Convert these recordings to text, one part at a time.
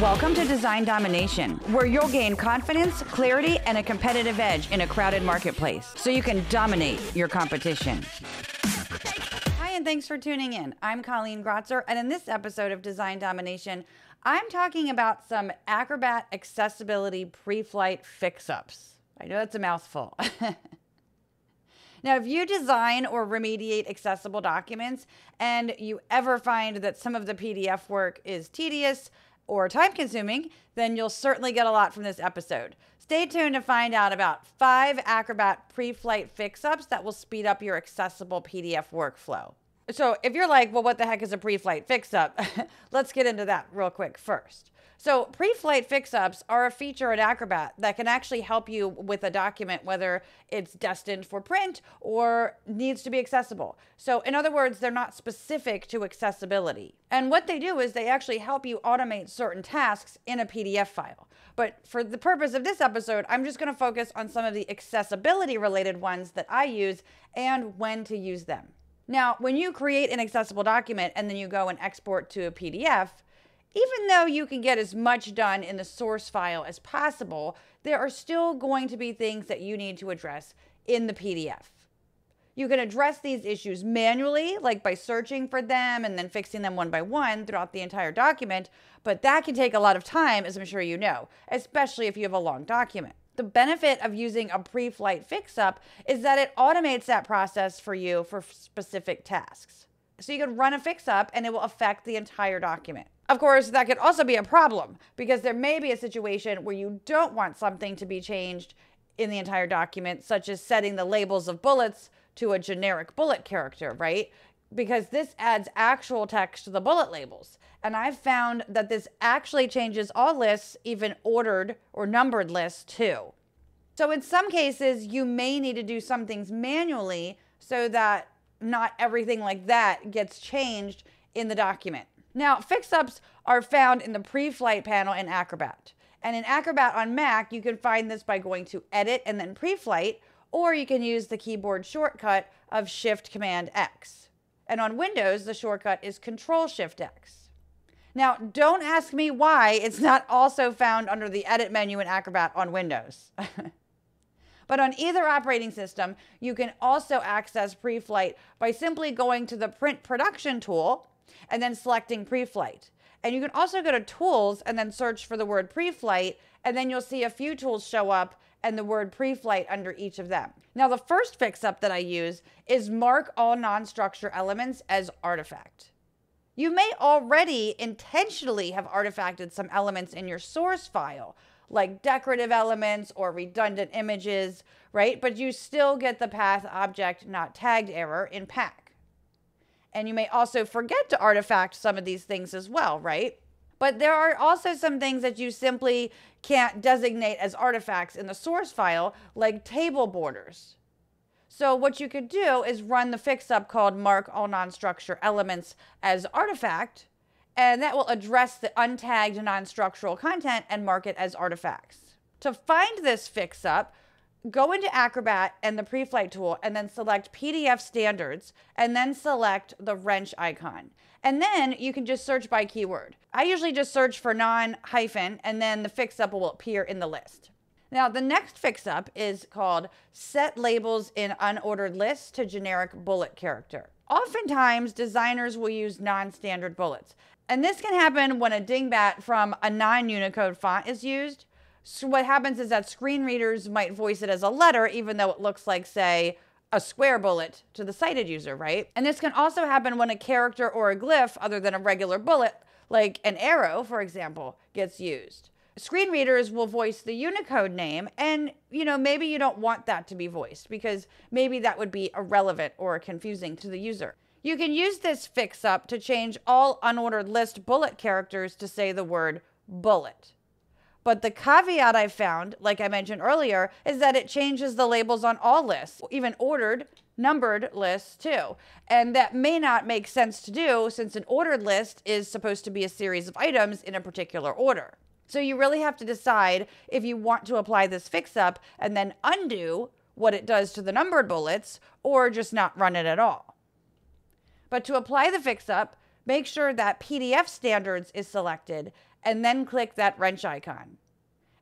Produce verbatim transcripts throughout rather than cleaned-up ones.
Welcome to Design Domination, where you'll gain confidence, clarity, and a competitive edge in a crowded marketplace, so you can dominate your competition. Hi, and thanks for tuning in. I'm Colleen Grotzer, and in this episode of Design Domination, I'm talking about some Acrobat accessibility pre-flight fix-ups. I know that's a mouthful. Now, if you design or remediate accessible documents and you ever find that some of the P D F work is tedious or time-consuming, then you'll certainly get a lot from this episode. Stay tuned to find out about five Acrobat pre-flight fix-ups that will speed up your accessible P D F workflow. So if you're like, well, what the heck is a pre-flight fix-up? Let's get into that real quick first. So pre-flight fix-ups are a feature in Acrobat that can actually help you with a document, whether it's destined for print or needs to be accessible. So in other words, they're not specific to accessibility. And what they do is they actually help you automate certain tasks in a P D F file. But for the purpose of this episode, I'm just going to focus on some of the accessibility related ones that I use and when to use them. Now, when you create an accessible document and then you go and export to a P D F, even though you can get as much done in the source file as possible, there are still going to be things that you need to address in the P D F. You can address these issues manually, like by searching for them and then fixing them one by one throughout the entire document, but that can take a lot of time, as I'm sure you know, especially if you have a long document. The benefit of using a pre-flight fix-up is that it automates that process for you for specific tasks. So you can run a fix-up and it will affect the entire document. Of course, that could also be a problem because there may be a situation where you don't want something to be changed in the entire document, such as setting the labels of bullets to a generic bullet character, right? Because this adds actual text to the bullet labels. And I've found that this actually changes all lists, even ordered or numbered lists too. So in some cases, you may need to do some things manually so that not everything like that gets changed in the document. Now, fix-ups are found in the pre-flight panel in Acrobat. And in Acrobat on Mac, you can find this by going to Edit and then Preflight, or you can use the keyboard shortcut of Shift Command X. And on Windows, the shortcut is Control Shift X. Now, don't ask me why it's not also found under the Edit menu in Acrobat on Windows. But on either operating system, you can also access Preflight by simply going to the Print Production tool and then selecting Preflight. And you can also go to Tools and then search for the word Preflight, and then you'll see a few tools show up and the word Preflight under each of them. Now, the first fix-up that I use is mark all non-structure elements as artifact. You may already intentionally have artifacted some elements in your source file, like decorative elements or redundant images, right? But you still get the path object not tagged error in PAC. And you may also forget to artifact some of these things as well, right? But there are also some things that you simply can't designate as artifacts in the source file, like table borders. So what you could do is run the fix-up called mark all non-structure elements as artifact, and that will address the untagged non-structural content and mark it as artifacts. To find this fix-up, go into Acrobat and the Preflight tool and then select P D F standards and then select the wrench icon. And then you can just search by keyword. I usually just search for non-hyphen and then the fix-up will appear in the list. Now the next fix-up is called set labels in unordered lists to generic bullet character. Oftentimes designers will use non-standard bullets. And this can happen when a dingbat from a non-Unicode font is used. So what happens is that screen readers might voice it as a letter, even though it looks like, say, a square bullet to the sighted user, right? And this can also happen when a character or a glyph other than a regular bullet, like an arrow, for example, gets used. Screen readers will voice the Unicode name, and you know, maybe you don't want that to be voiced because maybe that would be irrelevant or confusing to the user. You can use this fix-up to change all unordered list bullet characters to say the word bullet. But the caveat I found, like I mentioned earlier, is that it changes the labels on all lists, even ordered, numbered lists too. And that may not make sense to do since an ordered list is supposed to be a series of items in a particular order. So you really have to decide if you want to apply this fix-up and then undo what it does to the numbered bullets or just not run it at all. But to apply the fix-up, Make sure that P D F standards is selected and then click that wrench icon.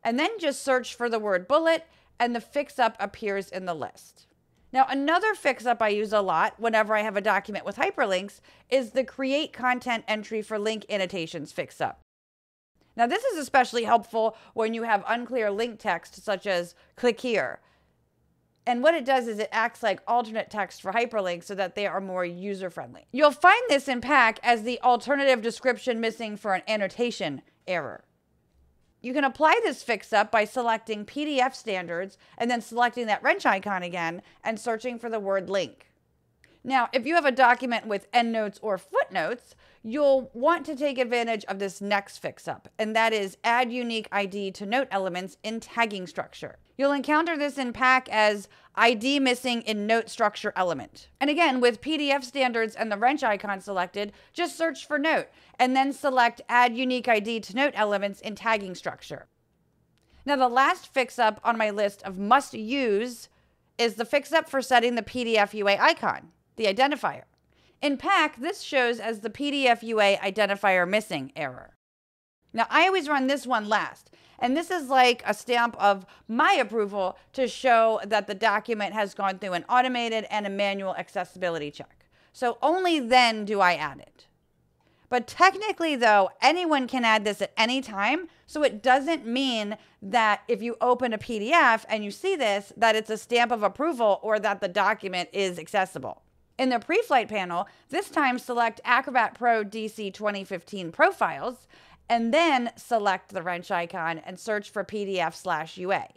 And then just search for the word bullet and the fix-up appears in the list. Now, another fix-up I use a lot whenever I have a document with hyperlinks is the Create Content Entry for Link Annotations fix-up. Now, this is especially helpful when you have unclear link text, such as click here. And what it does is it acts like alternate text for hyperlinks so that they are more user-friendly. You'll find this in PAC as the alternative description missing for an annotation error. You can apply this fix-up by selecting P D F standards and then selecting that wrench icon again and searching for the word link. Now, if you have a document with endnotes or footnotes, you'll want to take advantage of this next fix-up, and that is add unique I D to note elements in tagging structure. You'll encounter this in PAC as I D missing in note structure element. And again, with P D F standards and the wrench icon selected, just search for note and then select add unique I D to note elements in tagging structure. Now, the last fix-up on my list of must-use is the fix-up for setting the P D F U A icon, the identifier. In PAC, this shows as the P D F U A identifier missing error. Now, I always run this one last, and this is like a stamp of my approval to show that the document has gone through an automated and a manual accessibility check. So only then do I add it. But technically, though, anyone can add this at any time, so it doesn't mean that if you open a P D F and you see this, that it's a stamp of approval or that the document is accessible. In the Preflight panel, this time select Acrobat Pro D C twenty fifteen Profiles, and then select the wrench icon and search for P D F slash U A.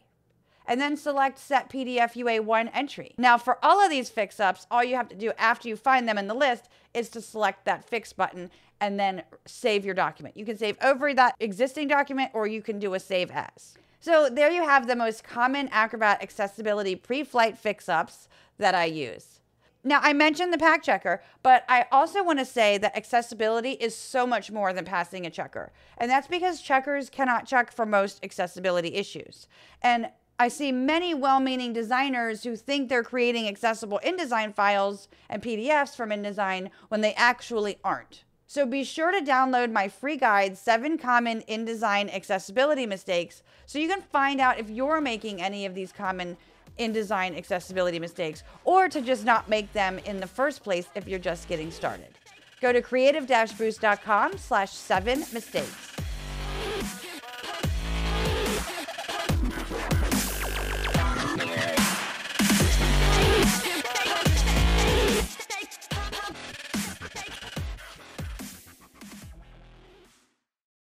And then select Set P D F U A one Entry. Now, for all of these fix-ups, all you have to do after you find them in the list is to select that Fix button and then save your document. You can save over that existing document, or you can do a Save As. So there you have the most common Acrobat accessibility pre-flight fix-ups that I use. Now, I mentioned the PAC checker, but I also want to say that accessibility is so much more than passing a checker. And that's because checkers cannot check for most accessibility issues. And I see many well-meaning designers who think they're creating accessible InDesign files and P D Fs from InDesign when they actually aren't. So be sure to download my free guide, seven Common InDesign Accessibility Mistakes, so you can find out if you're making any of these common InDesign accessibility mistakes, or to just not make them in the first place if you're just getting started. Go to creative dash boost dot com slash seven mistakes.